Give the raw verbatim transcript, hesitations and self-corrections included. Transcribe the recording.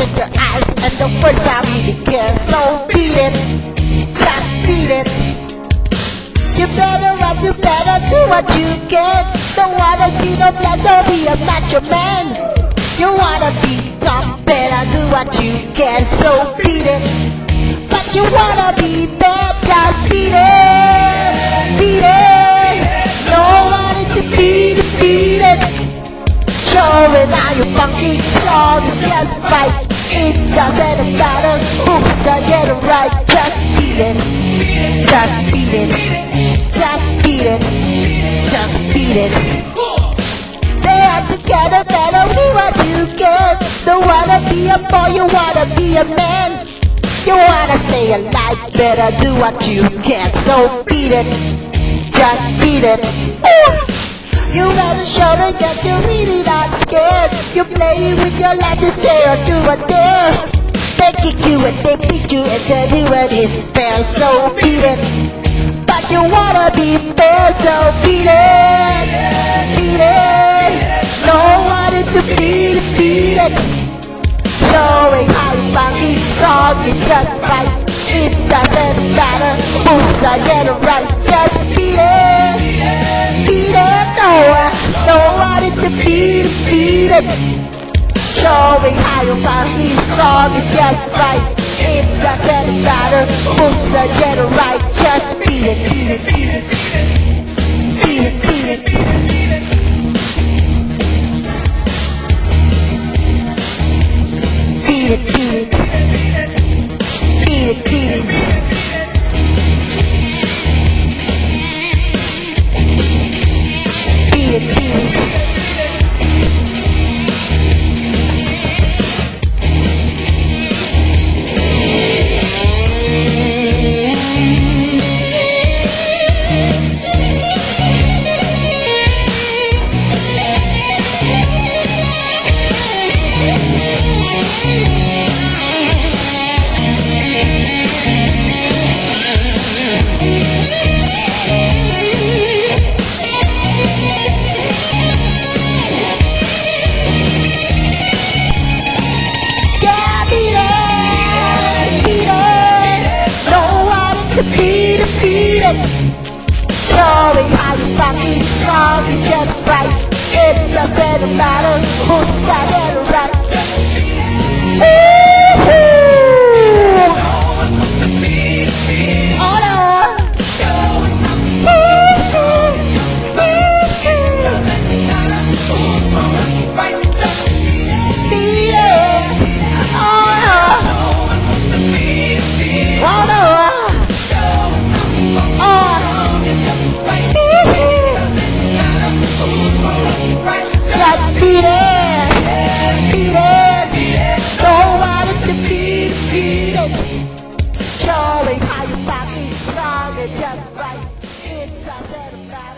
in your eyes and the words I really care. So beat it, just beat it. You better run, you better do what you can. Don't wanna see no blood, don't be a macho man. You wanna be tough, better do what you can. So beat it, but you wanna be bad, just beat it, beat it. Don't want it to be defeated. Show it how you funky, show this just right. It doesn't matter who's not getting right. Just beat it, just beat it, just beat it, just beat it. They are together, better be what you get. Don't wanna be a boy, you wanna be a man. You wanna stay alive, better do what you can. So beat it, just beat it. Ooh. You better show them that you're really not scared. You play with your life, you stay or do or dare. They kick you and they beat you and they do it is fair. So beat it, but you wanna be fair. So beat it, beat it. No one is to be defeated. Showing how you funky, strong is just right. It doesn't matter who's not getting right. Just beat it, beat it. Nobody to be defeated. Showing how you are, he's strong, it's just right. It doesn't matter, who's the get right. Just beat it, beat it, beat it, beat it, beat it, beat it. Beat it, beat it, beat it, beat it. Showing how you fucking strong is just right. It doesn't matter who's got it right. Woohoo! Hold on. Beat it. Hold on. Hold on. Beat it, beat it. Nobody to be defeated. Showing how you back is strong and just right. It doesn't matter.